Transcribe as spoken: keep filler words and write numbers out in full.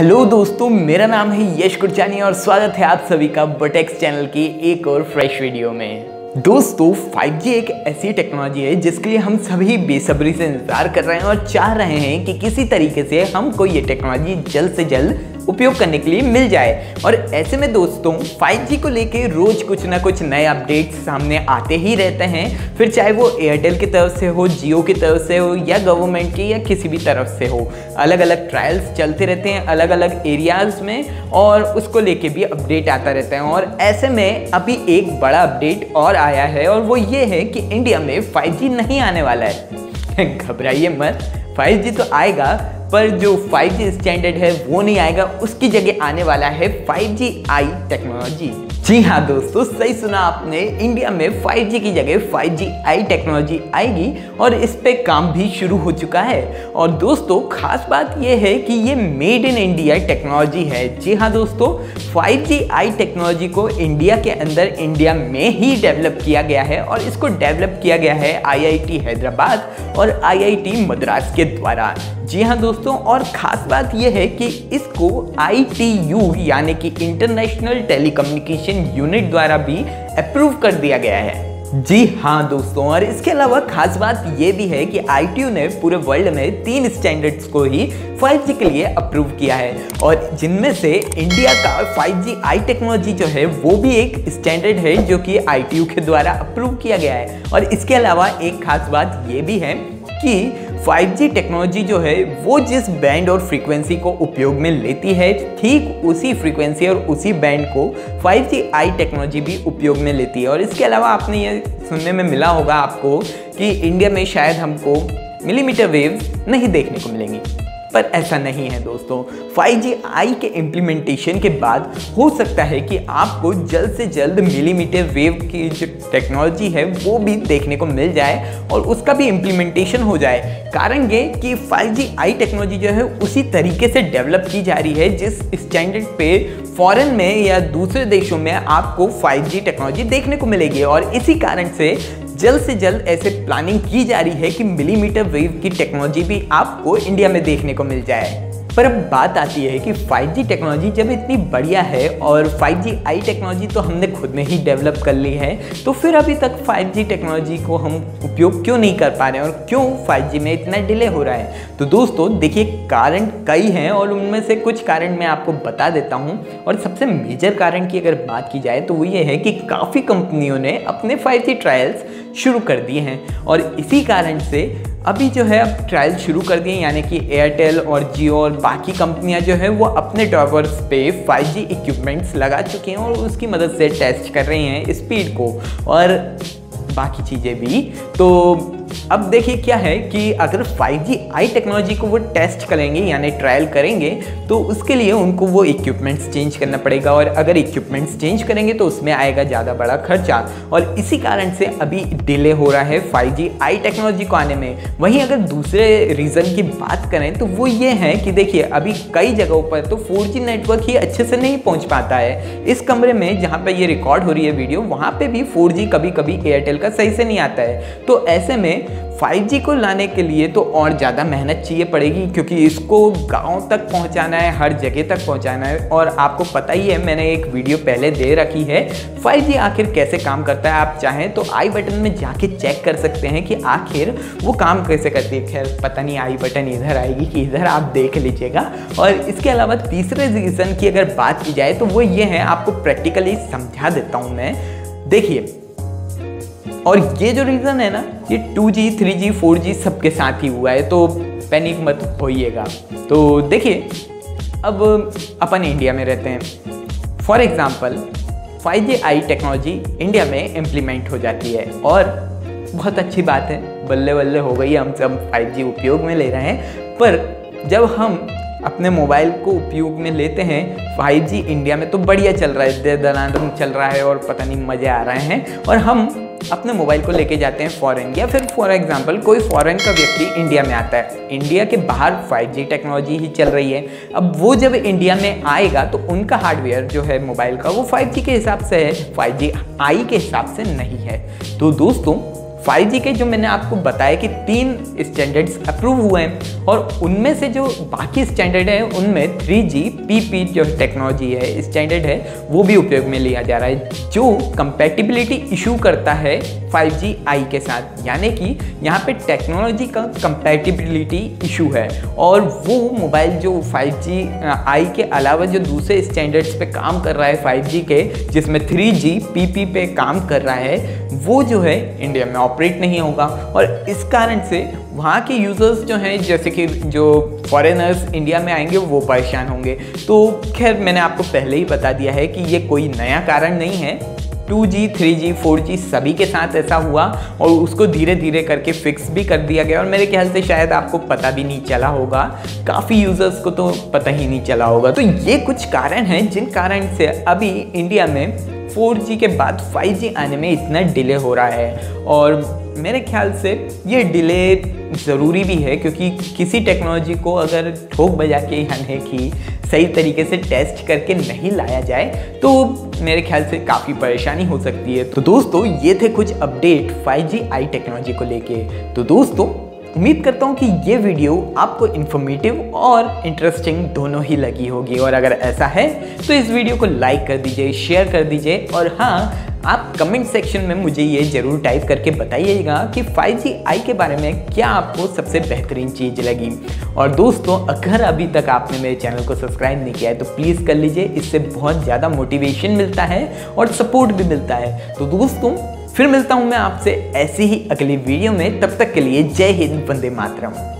Hello दोस्तों, मेरा नाम है यश कुर्चानी और स्वागत है आप सभी का BotTex चैनल की एक और फ्रेश वीडियो में। दोस्तों फाइव जी एक ऐसी टेक्नोलॉजी है जिसके लिए हम सभी बेसब्री से इंतजार कर रहे हैं और चाह रहे हैं कि किसी तरीके से हमको ये टेक्नोलॉजी जल्द से जल्द उपयोग करने के लिए मिल जाए। और ऐसे में दोस्तों फाइव जी को लेके रोज कुछ ना कुछ नए अपडेट्स सामने आते ही रहते हैं, फिर चाहे वो एयरटेल की तरफ से हो, जियो की तरफ से हो या गवर्नमेंट की या किसी भी तरफ से हो। अलग अलग ट्रायल्स चलते रहते हैं अलग अलग एरियाज में और उसको लेके भी अपडेट आता रहता है। और ऐसे में अभी एक बड़ा अपडेट और आया है और वो ये है कि इंडिया में फाइव जी नहीं आने वाला है। घबराइए मत, फाइव जी तो आएगा पर जो फाइव जी स्टैंडर्ड है वो नहीं आएगा, उसकी जगह आने वाला है फाइव जी आई टेक्नोलॉजी। जी हाँ दोस्तों, सही सुना आपने, इंडिया में फाइव जी की जगह फाइव जी आई टेक्नोलॉजी आएगी और इस पे काम भी शुरू हो चुका है। और दोस्तों खास बात ये है कि ये मेड इन इंडिया टेक्नोलॉजी है। जी हाँ दोस्तों, फाइव जी आई टेक्नोलॉजी को इंडिया के अंदर इंडिया में ही डेवलप किया गया है और इसको डेवलप किया गया है आई आई टी हैदराबाद और आई आई टी मद्रास के द्वारा। जी हाँ दोस्तों, और ख़ास बात यह है कि इसको आई टी यू यानी कि इंटरनेशनल टेलीकम्युनिकेशन यूनिट द्वारा भी अप्रूव कर दिया गया है। जी हाँ दोस्तों, और इसके अलावा खास बात यह भी है कि आई टी यू ने पूरे वर्ल्ड में तीन स्टैंडर्ड्स को ही फाइव जी के लिए अप्रूव किया है और जिनमें से इंडिया का फाइव जी आई टेक्नोलॉजी जो है वो भी एक स्टैंडर्ड है जो कि आई टी यू के द्वारा अप्रूव किया गया है। और इसके अलावा एक खास बात ये भी है कि फाइव जी टेक्नोलॉजी जो है वो जिस बैंड और फ्रीक्वेंसी को उपयोग में लेती है ठीक उसी फ्रीक्वेंसी और उसी बैंड को फाइव जी आई टेक्नोलॉजी भी उपयोग में लेती है। और इसके अलावा आपने ये सुनने में मिला होगा आपको कि इंडिया में शायद हमको मिलीमीटर वेव्स नहीं देखने को मिलेंगी, पर ऐसा नहीं है दोस्तों। फाइव जी आई के इम्प्लीमेंटेशन के बाद हो सकता है कि आपको जल्द से जल्द मिलीमीटर वेव की जो टेक्नोलॉजी है वो भी देखने को मिल जाए और उसका भी इम्प्लीमेंटेशन हो जाए। कारण ये कि फाइव जी आई टेक्नोलॉजी जो है उसी तरीके से डेवलप की जा रही है जिस स्टैंडर्ड पे फॉरेन में या दूसरे देशों में आपको फाइव जी टेक्नोलॉजी देखने को मिलेगी। और इसी कारण से जल्द से जल्द ऐसे प्लानिंग की जा रही है कि मिलीमीटर वेव की टेक्नोलॉजी भी आपको इंडिया में देखने को मिल जाए। पर अब बात आती है कि फाइव जी टेक्नोलॉजी जब इतनी बढ़िया है और फाइव जी आई टेक्नोलॉजी तो हमने खुद में ही डेवलप कर ली है, तो फिर अभी तक फाइव जी टेक्नोलॉजी को हम उपयोग क्यों नहीं कर पा रहे हैं और क्यों फाइव जी में इतना डिले हो रहा है? तो दोस्तों देखिए, कारण कई हैं और उनमें से कुछ कारण मैं आपको बता देता हूँ। और सबसे मेजर कारण की अगर बात की जाए तो वो ये है कि काफ़ी कंपनियों ने अपने फाइव जी ट्रायल्स शुरू कर दिए हैं और इसी कारण से अभी जो है अब ट्रायल शुरू कर दिए, यानी कि एयरटेल और जियो और बाकी कंपनियां जो है वो अपने टावर्स पे फाइव जी इक्विपमेंट्स लगा चुके हैं और उसकी मदद से टेस्ट कर रहे हैं स्पीड को और बाकी चीज़ें भी। तो अब देखिए क्या है कि अगर फाइव जी आई टेक्नोलॉजी को वो टेस्ट करेंगे यानी ट्रायल करेंगे तो उसके लिए उनको वो इक्विपमेंट्स चेंज करना पड़ेगा और अगर इक्विपमेंट्स चेंज करेंगे तो उसमें आएगा ज़्यादा बड़ा खर्चा और इसी कारण से अभी डिले हो रहा है फाइव जी आई टेक्नोलॉजी को आने में। वहीं अगर दूसरे रीज़न की बात करें तो वो ये है कि देखिए अभी कई जगहों पर तो फोर जी नेटवर्क ही अच्छे से नहीं पहुँच पाता है। इस कमरे में जहाँ पर ये रिकॉर्ड हो रही है वीडियो वहाँ पर भी फोर जी कभी कभी एयरटेल का सही से नहीं आता है। तो ऐसे में फाइव जी को लाने के लिए तो और ज़्यादा मेहनत चाहिए पड़ेगी क्योंकि इसको गांव तक पहुंचाना है, हर जगह तक पहुंचाना है। और आपको पता ही है, मैंने एक वीडियो पहले दे रखी है फाइव जी आखिर कैसे काम करता है। आप चाहें तो आई बटन में जाके चेक कर सकते हैं कि आखिर वो काम कैसे करती है। खैर पता नहीं आई बटन इधर आएगी कि इधर, आप देख लीजिएगा। और इसके अलावा तीसरे रीज़न की अगर बात की जाए तो वो ये है, आपको प्रैक्टिकली समझा देता हूँ मैं। देखिए, और ये जो रीज़न है ना ये two G, three G, four G सबके साथ ही हुआ है, तो पैनिक मत होइएगा। तो देखिए, अब अपन इंडिया में रहते हैं। For example five G I technology India में इम्प्लीमेंट हो जाती है और बहुत अच्छी बात है, बल्ले बल्ले हो गई, हम सब फाइव जी उपयोग में ले रहे हैं। पर जब हम अपने मोबाइल को उपयोग में लेते हैं, फाइव जी इंडिया में तो बढ़िया चल रहा है, दे चल रहा है और पता नहीं मज़े आ रहे हैं, और हम अपने मोबाइल को लेके जाते हैं फॉरेन, या फिर फॉर एग्जांपल कोई फॉरेन का व्यक्ति इंडिया में आता है, इंडिया के बाहर फाइव जी टेक्नोलॉजी ही चल रही है। अब वो जब इंडिया में आएगा तो उनका हार्डवेयर जो है मोबाइल का वो फाइव जी के हिसाब से है, फाइव जी आई के हिसाब से नहीं है। तो दोस्तों फाइव जी के जो मैंने आपको बताया कि तीन स्टैंडर्ड्स अप्रूव हुए हैं और उनमें से जो बाकी स्टैंडर्ड हैं उनमें थ्री जी पी पी जो टेक्नोलॉजी है स्टैंडर्ड है वो भी उपयोग में लिया जा रहा है जो कंपैटिबिलिटी इशू करता है फाइव जी आई के साथ। यानी कि यहाँ पे टेक्नोलॉजी का कंपैटिबिलिटी इशू है और वो मोबाइल जो फाइव जी आई के अलावा जो दूसरे स्टैंडर्ड्स पे काम कर रहा है फाइव जी के, जिसमें थ्री जी पी पी पे काम कर रहा है, वो जो है इंडिया में ऑपरेट नहीं होगा और इस कारण से वहाँ के यूज़र्स जो हैं जैसे कि जो फॉरेनर्स इंडिया में आएंगे वो परेशान होंगे। तो खैर मैंने आपको पहले ही बता दिया है कि ये कोई नया कारण नहीं है, two G, three G, four G सभी के साथ ऐसा हुआ और उसको धीरे धीरे करके फिक्स भी कर दिया गया और मेरे ख्याल से शायद आपको पता भी नहीं चला होगा, काफ़ी यूज़र्स को तो पता ही नहीं चला होगा। तो ये कुछ कारण हैं जिन कारण से अभी इंडिया में फोर जी के बाद फाइव जी आने में इतना डिले हो रहा है और मेरे ख्याल से ये डिले ज़रूरी भी है क्योंकि किसी टेक्नोलॉजी को अगर ठोक बजा के यानी कि सही तरीके से टेस्ट करके नहीं लाया जाए तो मेरे ख्याल से काफ़ी परेशानी हो सकती है। तो दोस्तों ये थे कुछ update five G I technology को लेके। तो दोस्तों उम्मीद करता हूँ कि ये वीडियो आपको इन्फॉर्मेटिव और इंटरेस्टिंग दोनों ही लगी होगी और अगर ऐसा है तो इस वीडियो को लाइक कर दीजिए, शेयर कर दीजिए और हाँ आप कमेंट सेक्शन में मुझे ये ज़रूर टाइप करके बताइएगा कि फाइव जी आई के बारे में क्या आपको सबसे बेहतरीन चीज़ लगी। और दोस्तों अगर अभी तक आपने मेरे चैनल को सब्सक्राइब नहीं किया है तो प्लीज़ कर लीजिए, इससे बहुत ज़्यादा मोटिवेशन मिलता है और सपोर्ट भी मिलता है। तो दोस्तों फिर मिलता हूँ मैं आपसे ऐसी ही अगली वीडियो में, तब तक के लिए जय हिंद, वंदे मातरम।